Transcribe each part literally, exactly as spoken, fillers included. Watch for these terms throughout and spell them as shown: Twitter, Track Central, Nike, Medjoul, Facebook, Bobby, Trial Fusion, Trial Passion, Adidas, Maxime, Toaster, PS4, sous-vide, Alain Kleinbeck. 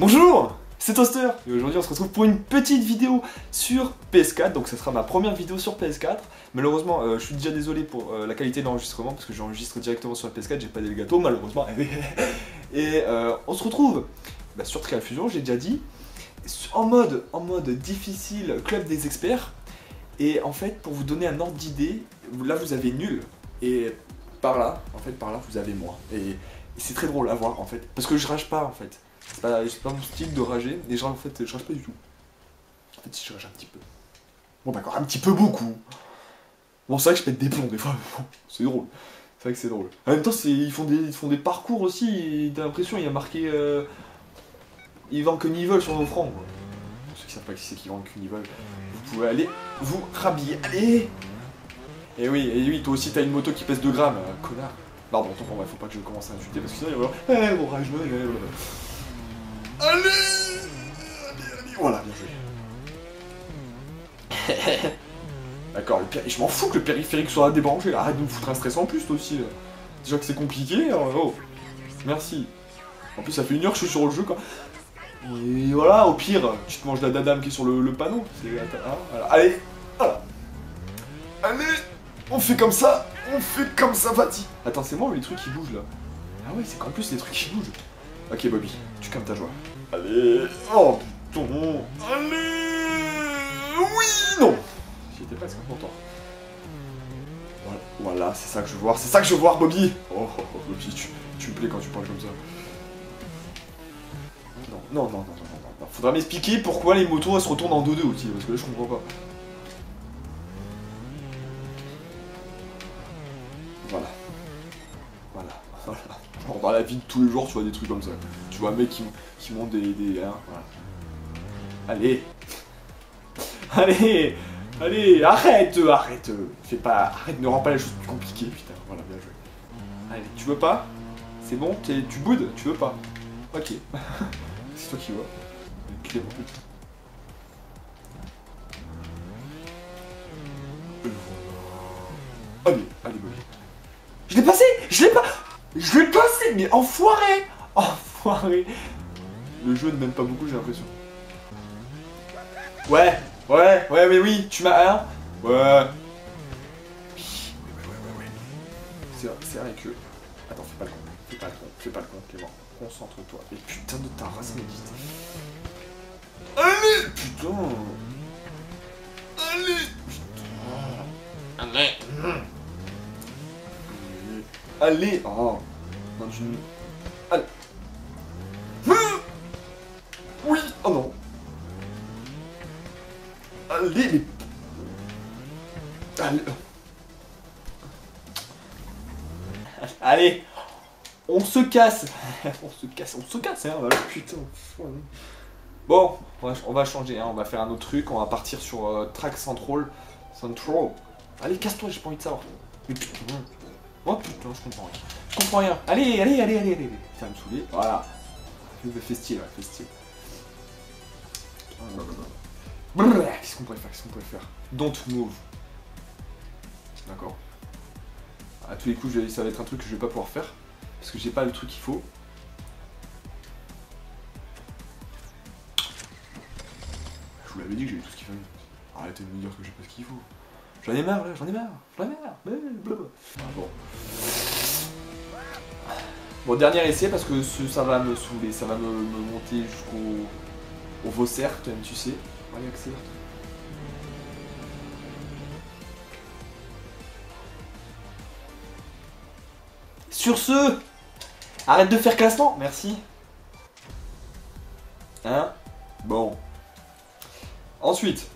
Bonjour, c'est Toaster et aujourd'hui on se retrouve pour une petite vidéo sur P S quatre, donc ça sera ma première vidéo sur P S quatre. Malheureusement euh, je suis déjà désolé pour euh, la qualité de l'enregistrement parce que j'enregistre directement sur la P S quatre, j'ai pas d'Elgato malheureusement. Et euh, on se retrouve bah, sur Trial Fusion, j'ai déjà dit, en mode, en mode difficile, club des experts. Et en fait pour vous donner un ordre d'idée, là vous avez nul et par là, en fait par là vous avez moi. Et, et c'est très drôle à voir en fait, parce que je rage pas en fait. C'est pas, pas mon style de rager, et genre en fait je rage pas du tout. En fait je rage un petit peu. Bon d'accord, un petit peu beaucoup. Bon c'est vrai que je pète des plombs des fois, bon, c'est drôle. C'est vrai que c'est drôle. En même temps ils font, des, ils font des parcours aussi, t'as l'impression il y a marqué euh, ils vendent que Nivelle sur nos francs. Pour ceux qui savent pas qui c'est qui vendent que Nivelle, vous pouvez aller vous rhabiller, allez. Et oui, et oui, toi aussi t'as une moto qui pèse deux grammes, euh, connard. Non bon, attends, faut pas que je commence à insulter parce que sinon il va y avoir... Eh mon rage, allez, allez, allez, voilà, bien joué. D'accord, le périphérique, je m'en fous que le périphérique soit débranché, là, arrête de me foutre un stress en plus, toi aussi, là. Déjà que c'est compliqué, alors, oh, merci. En plus, ça fait une heure que je suis sur le jeu, quoi. Et voilà, au pire, tu te manges la dadame qui est sur le, le panneau, c'est... Ah, voilà. Allez, voilà. Allez, on fait comme ça, on fait comme ça, Fatih. Attends, c'est moi ou les trucs qui bougent, là? Ah ouais, c'est qu'en plus, les trucs qui bougent. Ok Bobby, tu calmes ta joie. Allez, oh putain, allez, oui, non. J'étais presque content. Voilà, voilà c'est ça que je veux voir, c'est ça que je veux voir Bobby. Oh, oh, oh Bobby, tu, tu me plais quand tu parles comme ça. Non, non, non, non, non, non, non. Faudra m'expliquer pourquoi les motos elles se retournent en deux deux aussi, parce que là je comprends pas. Voilà. Voilà, voilà. Genre dans la vie de tous les jours tu vois des trucs comme ça. Tu vois un mec qui, qui monte des... des hein, voilà. Allez. Allez. Allez. Arrête. Arrête. Fais pas... Arrête, ne rends pas la chose plus compliquée, putain. Voilà, bien joué. Allez, tu veux pas? C'est bon, tu boudes? Tu veux pas? Ok. C'est toi qui vois. Clément. Allez, allez, allez. Je l'ai passé. Je l'ai pas... Je vais passer, mais enfoiré! Enfoiré! Le jeu ne m'aime pas beaucoup, j'ai l'impression. Ouais, ouais, ouais, mais oui, tu m'as un. Ouais. Ouais, ouais, ouais, ouais. C'est vrai que... Attends, fais pas le con, fais pas le con, fais pas le con, Clément. Concentre-toi. Et putain de ta race médite. Allez! Putain! Allez! Putain! Allez! Allez! Oh! Non, tu... Allez! Oui! Oh non! Allez! Allez! Allez! On se casse! On se casse, on se casse, hein! Voilà. Putain! Bon, on va changer, hein. On va faire un autre truc, on va partir sur euh, Track Central. Central! Allez, casse-toi, j'ai pas envie de savoir! Mais putain! Oh putain, je comprends rien. Je comprends rien. Allez, allez, allez, allez, allez. Ça va me saouler. Voilà. Fais style, là, fais style. Qu'est-ce qu'on pourrait faire? Qu'est-ce qu'on pourrait faire? Don't move. D'accord. À tous les coups, ça va être un truc que je vais pas pouvoir faire. Parce que j'ai pas le truc qu'il faut. Je vous l'avais dit que j'avais tout ce qu'il fallait. Arrêtez de me dire que j'ai pas ce qu'il faut. J'en ai marre là, j'en ai marre, j'en ai marre, blablabla. Ah bon. Bon, dernier essai parce que ce, ça va me saouler, ça va me, me monter jusqu'au au Vauxerre, tu sais. Allez, accélère. Sur ce, arrête de faire classement, merci. Hein? Bon. Ensuite.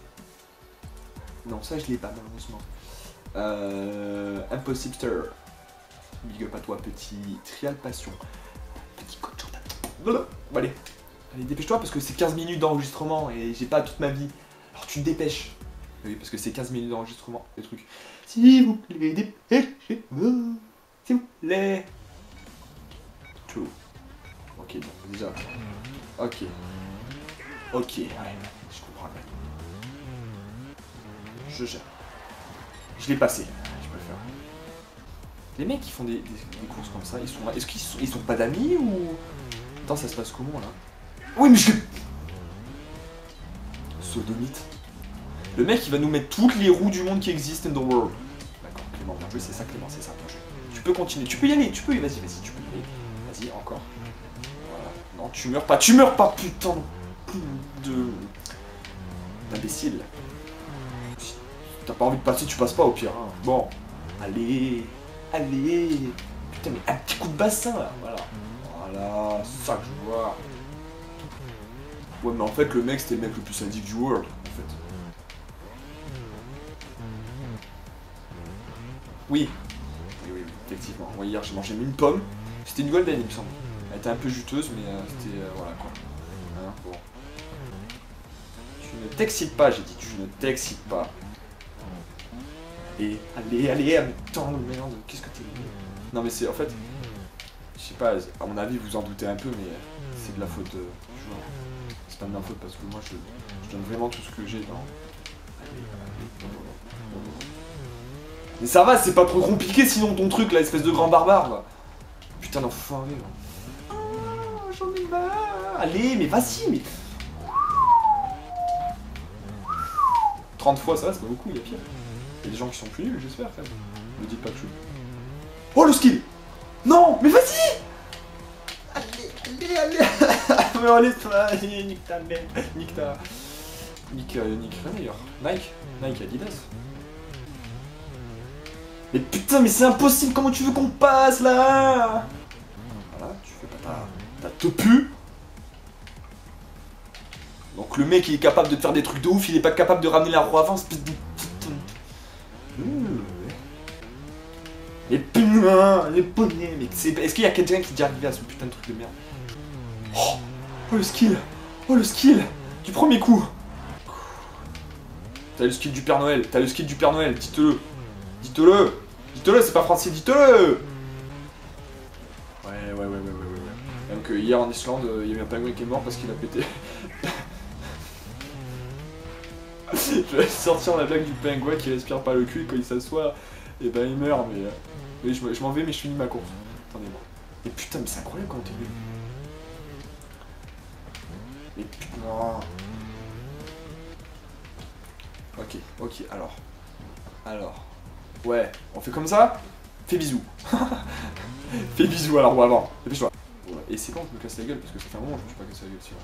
Non, ça je l'ai pas malheureusement. Euh, Impossibster. Big up à toi, petit Trial Passion. Petit coach Jordan. Blablabla. Bon, allez, allez dépêche-toi parce que c'est quinze minutes d'enregistrement et j'ai pas toute ma vie. Alors tu te dépêches. Oui, parce que c'est quinze minutes d'enregistrement, les trucs. S'il vous plaît, dépêchez-vous. S'il vous plaît. Tout. Ok, bon, déjà. Ok. Ok, ouais, je comprends. Je gère. Je l'ai passé. Je peux le faire. Les mecs qui font des, des, des courses comme ça, ils sont là. Est-ce qu'ils sont, ils sont pas d'amis ou... Attends, ça se passe comment là? Oui, mais je... Sodomite. Le mec, il va nous mettre toutes les roues du monde qui existent in the world. D'accord, Clément, bien joué, c'est ça, Clément, c'est ça, bien joué. Tu peux continuer, tu peux y aller, tu peux y aller, vas-y, vas-y, tu peux y aller. Vas-y, encore. Voilà. Non, tu meurs pas, tu meurs pas, putain de... d'imbécile. Si t'as pas envie de passer, tu passes pas, au pire. Hein. Bon, allez, allez. Putain, mais un petit coup de bassin, là, voilà. Voilà, c'est ça que je vois. Ouais, mais en fait, le mec, c'était le mec le plus sadique du world, en fait. Oui. Oui, oui, effectivement. Ouais, hier, j'ai mangé une pomme. C'était une golden, il me semble. Elle était un peu juteuse, mais euh, c'était... Euh, voilà, quoi. Hein, bon. Tu ne t'excites pas, j'ai dit. Tu ne t'excites pas. Et allez, allez, allez, putain de merde. Qu'est-ce que t'es... Non, mais c'est... En fait... Je sais pas, à mon avis, vous en doutez un peu, mais... C'est de la faute... Euh, du joueur. C'est pas de ma faute, parce que moi, je, je donne vraiment tout ce que j'ai dans... Allez, allez, mais ça va, c'est pas trop compliqué sinon ton truc là, espèce de grand barbare là. Putain d'enfoiré là. Ah, j'en ai marre. Allez, mais vas-y, mais... trente fois ça va, c'est pas beaucoup, il y a pire. Il y a des gens qui sont plus nuls, j'espère, quand même. Ne dites pas que je suis... Oh, le skill. Non, mais vas-y. Allez, allez, allez. Mais on laisse pas, allez, nique ta merde. Nique ta... Nique, euh, nique rien d'ailleurs. Nike, Nike Adidas. Mais putain, mais c'est impossible, comment tu veux qu'on passe, là? Voilà, tu fais pas ta... ta topu. Donc le mec, il est capable de faire des trucs de ouf, il est pas capable de ramener la roue avant, espèce de... Les punains, les poneys, mais c'est... Est-ce qu'il y a quelqu'un qui est déjà arrivé à ce putain de truc de merde? Oh, oh, le skill. Oh, le skill du premier coup. T'as le skill du Père Noël, t'as le skill du Père Noël, dites-le. Dites-le. Dites-le, c'est pas français, dites-le. Ouais, ouais, ouais, ouais, ouais, ouais. Même que hier en Islande, il euh, y avait un pingouin qui est mort parce qu'il a pété. Je vais sortir la blague du pingouin qui respire pas le cul et quand il s'assoit, et ben il meurt, mais... Euh... Oui, je, je m'en vais, mais je finis ma course. Attendez-moi. Mais putain, mais c'est incroyable quand t'es venu. Mais putain... Ok, ok, alors... Alors... Ouais, on fait comme ça. Fais bisous. Fais bisous alors, ou avant. Dépêche-toi. Ouais. Et c'est quand je me casse la gueule, parce que ça fait un moment que je me suis pas cassé la gueule, sinon.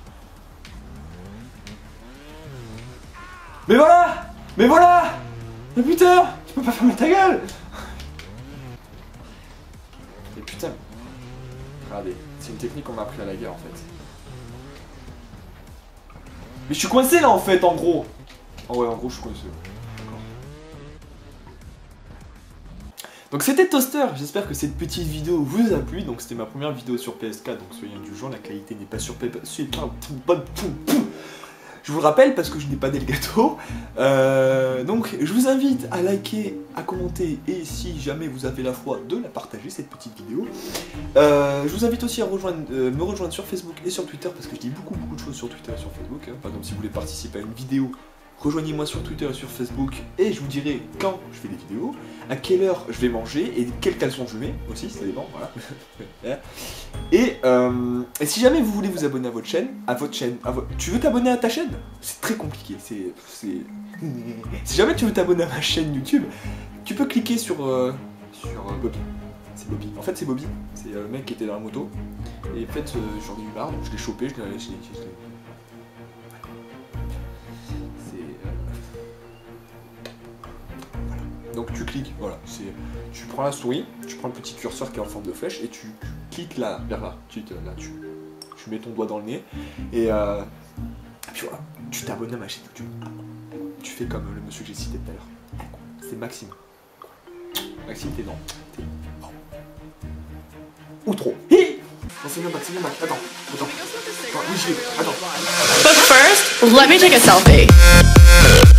Mais voilà. Mais voilà. Mais putain, tu peux pas fermer ta gueule. Mais putain. Regardez, c'est une technique qu'on m'a appris à la guerre, en fait. Mais je suis coincé, là, en fait, en gros. Oh ouais, en gros, je suis coincé. Donc c'était Toaster, j'espère que cette petite vidéo vous a plu, donc c'était ma première vidéo sur P S quatre, donc soyez indulgents, la qualité n'est pas sur P S quatre, je vous le rappelle parce que je n'ai pas dé le gâteau, euh, donc je vous invite à liker, à commenter, et si jamais vous avez la foi de la partager cette petite vidéo, euh, je vous invite aussi à rejoindre, euh, me rejoindre sur Facebook et sur Twitter, parce que je dis beaucoup beaucoup de choses sur Twitter et sur Facebook, hein, par exemple si vous voulez participer à une vidéo, rejoignez-moi sur Twitter et sur Facebook et je vous dirai quand je fais des vidéos, à quelle heure je vais manger et quel caleçon je mets aussi, ça dépend, voilà. et, euh, et si jamais vous voulez vous abonner à votre chaîne, à votre chaîne, à vo... tu veux t'abonner à ta chaîne? C'est très compliqué, c'est... Si jamais tu veux t'abonner à ma chaîne YouTube, tu peux cliquer sur... Euh, sur euh, Bobby. C'est Bobby. En fait c'est Bobby, c'est euh, le mec qui était dans la moto. Et en fait euh, j'en ai eu marre, donc je l'ai chopé, je l'ai... Donc tu cliques, voilà, c'est, tu prends la souris, tu prends le petit curseur qui est en forme de flèche et tu cliques là, vers là, tu, là, tu, tu mets ton doigt dans le nez et, euh, et puis voilà, tu t'abonnes à ma chaîne YouTube. Tu fais comme le monsieur que j'ai cité tout à l'heure, c'est Maxime. Maxime, t'es dans, t'es oh. Ou trop. Hi. C'est bien Max, c'est bien Max, attends, attends, attends, oui j'y vais, attends. But first, let me take a selfie.